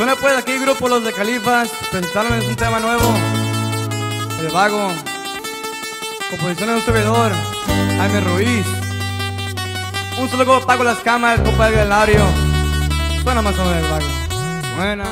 Suena pues aquí Grupo Los de Califas, presentarles un tema nuevo, El Vago, composición de un servidor, Jaime Ruiz. Un solo como pago las camas, el compa del Galario. Suena más o menos El Vago. Buena.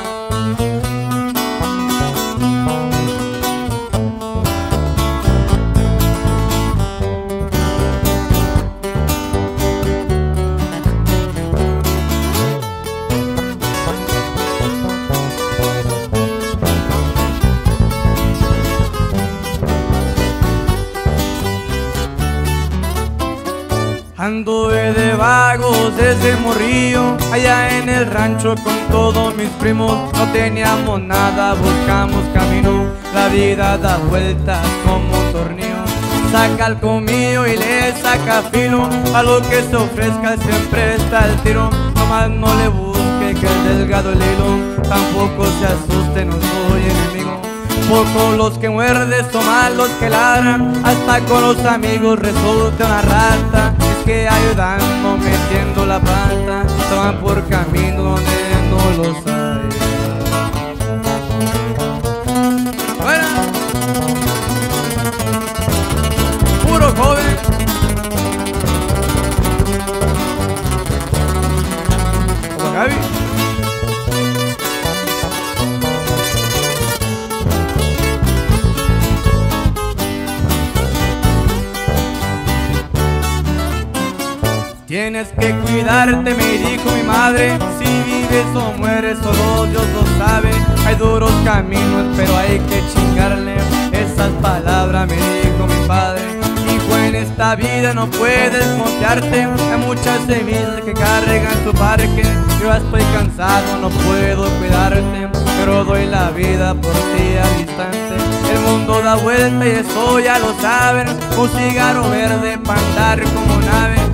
Anduve de vagos desde morrillo, allá en el rancho con todos mis primos. No teníamos nada, buscamos camino, la vida da vueltas como un tornillo. Saca el comillo y le saca filo, a lo que se ofrezca siempre está el tiro. Nomás no le busque que es delgado el hilo, tampoco se asuste, no soy enemigo. Pocos los que muerden son más los que ladran, hasta con los amigos resulta una rata. Que ayudando, metiendo la pata, se van por camino donde no los hay. ¡Fuera! ¡Puro joven! ¡Como Gaby! Tienes que cuidarte, me dijo mi madre, si vives o mueres, solo Dios lo sabe. Hay duros caminos, pero hay que chingarle, esas palabras me dijo mi padre. Hijo, en esta vida no puedes confiarte, hay muchas semillas que cargan tu parque. Yo estoy cansado, no puedo cuidarte, pero doy la vida por ti al instante. El mundo da vuelta y eso ya lo saben, un cigarro verde para andar como nave.